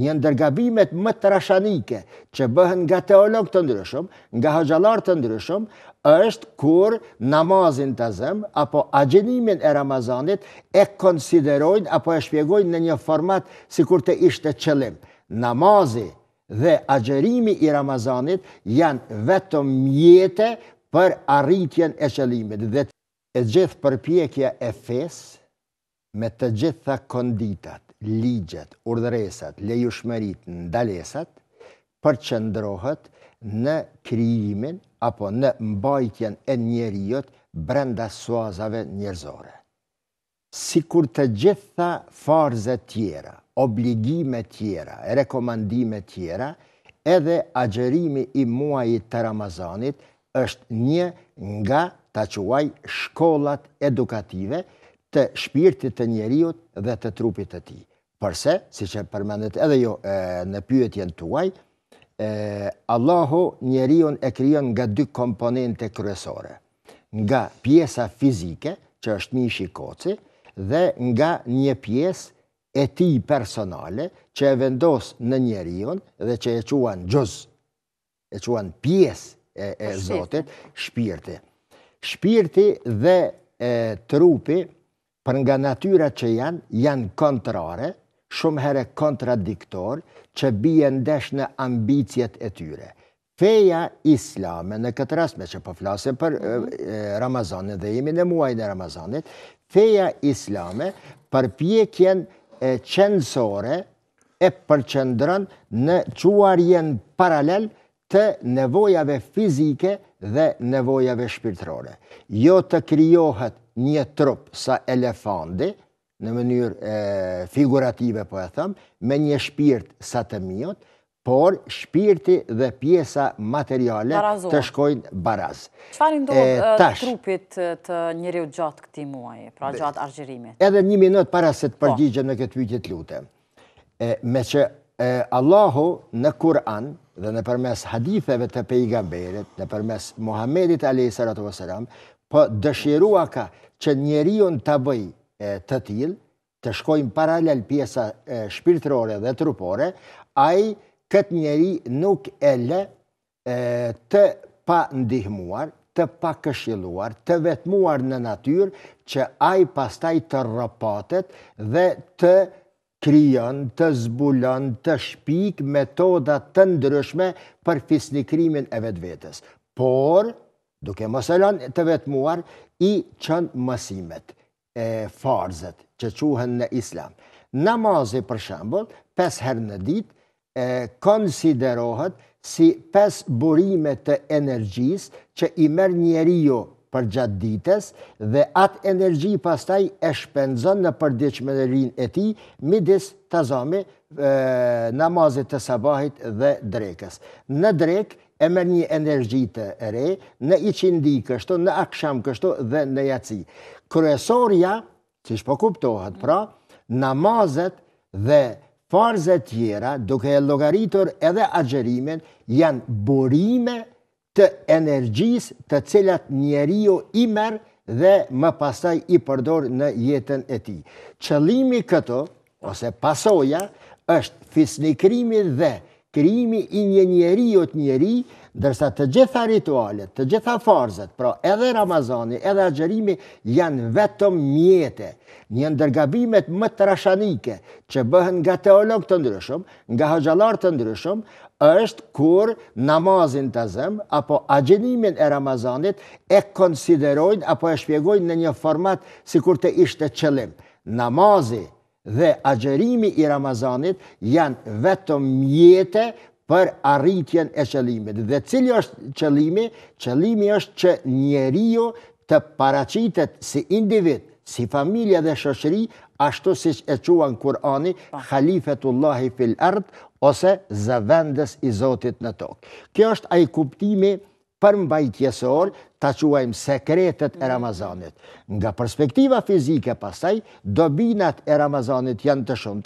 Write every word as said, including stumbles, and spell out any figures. një ndërgabimet më të rashanike që bëhen nga teolog të ndryshëm, nga hoxhallar të ndryshëm, është kur namazin të zëm apo agjenimin e Ramazanit e konsiderojnë apo e shpjegojnë në një format si kur të ishte qëllim. Namazi dhe agjerimi i Ramazanit janë vetëm mjete për arritjen e qëllimit dhe e gjithë përpjekja e fesë me të gjitha konditat, ligjet, urdhëresat, lejushmërit, ndalesat, përqendrohet në krijimin apo në mbajtjen e njeriut brenda suazave njerëzore. Sikur të gjitha farze tjera, obligime tjera, rekomandime tjera, edhe agjerimi i muajit të Ramazanit është një nga ta quaj shkollat edukative të shpirtit të njeriut dhe të trupit të ti. Përse, si që përmendet edhe jo në pyetjen tuaj, Allahu njeriun e krijon nga dy komponente kryesore. Nga pjesa fizike, që është mishi koci, dhe nga një pjesë e tij personale, që e vendos në njeriun dhe që e quan gjuz, e quan pjesë e Zotit, shpirti. Shpirti dhe trupi, për nga natyra që janë, janë kontrare, shumë here kontradiktor, që bie ndesh në ambicjet e tyre. Feja islame, në këtë rast, me që përflasim për Ramazanin dhe jemi në muajin e Ramazanit, feja islame përpjekjen qendrore e përqendron në çuarjen paralel të nevojave fizike dhe nevojave shpirtërore. Jo të krijohet një trup sa elefandi, në mënyrë figurative po e thëmë, me një shpirt sa të miot, por shpirti dhe pjesa materiale të shkojnë baraz. Çfarë ndodh trupit të njeriu gjatë këtij muaji, pra gjatë agjërimit? Edhe një minutë para se të përgjigjem në këtë pyetje lutem. Me që Allahu në Kur'an dhe në përmes haditheve të pejgamberit, në përmes Muhamedit alayhis salatu vesselam, po dëshirua ka që njeriun të bëj të til, të shkojnë paralel pjesa shpirtërore dhe trupore, ai këtë njeri nuk e lë të pa ndihmuar, të pa këshilluar, të vetmuar në natyrë, që ai pastaj të rrëpatet dhe të krijon, të zbulon, të shpik metodat të ndryshme për fisnikrimin e vetvetes. Por, duke mos e lënë të vetmuar, i çojnë mësimet, farzet që quhen në islam. Namazi, për shembull, pesë herë në ditë, konsiderohet si pesë burime të energjisë që i merr njeriu për gjatë ditës dhe atë energji pastaj e shpenzon në përditshmërinë e tij midis tazami, namazit të sabahit dhe drekës. Në drekë e merr një energji të re, në iqindi kështu, në aksham kështu dhe në yaci. Kryesorja, siç po kuptohet pra, namazet dhe farzet tjera, duke e llogaritur edhe agjerimin, janë burime të energjisë të cilat njeriu i merr dhe më pastaj i përdor në jetën e tij. Qëllimi këto, ose pasoja, është fisnikrimi dhe krijimi i një njeriut njeri, ndërsa të gjitha ritualet, të gjitha farzet, pra edhe Ramazani, edhe agjerimi, janë vetëm mjete, një ndërgabimet më të rashanike, që bëhen nga teolog të ndryshëm, nga hoxhallar të ndryshëm, është kur namazin të zëm, apo agjenimin e Ramazanit, e konsiderojnë, apo e shpjegojnë në një format si kur të ishte qëllim. Namazi dhe agjerimi i Ramazanit janë vetëm mjete për arritjen e qëllimit. Dhe cili është qëllimi? Qëllimi është që njeriu të paraqitet si individ, si familje dhe shoqëri, ashtu siç e quan Kur'ani, Halifetullahi fil ard, ose zëvendës i Zotit në tokë. Kjo është ai kuptimi përmbajtjesor, ta quajmë sekretet e Ramazanit. Nga perspektiva fizike pasaj, dobinat e Ramazanit janë të shumta,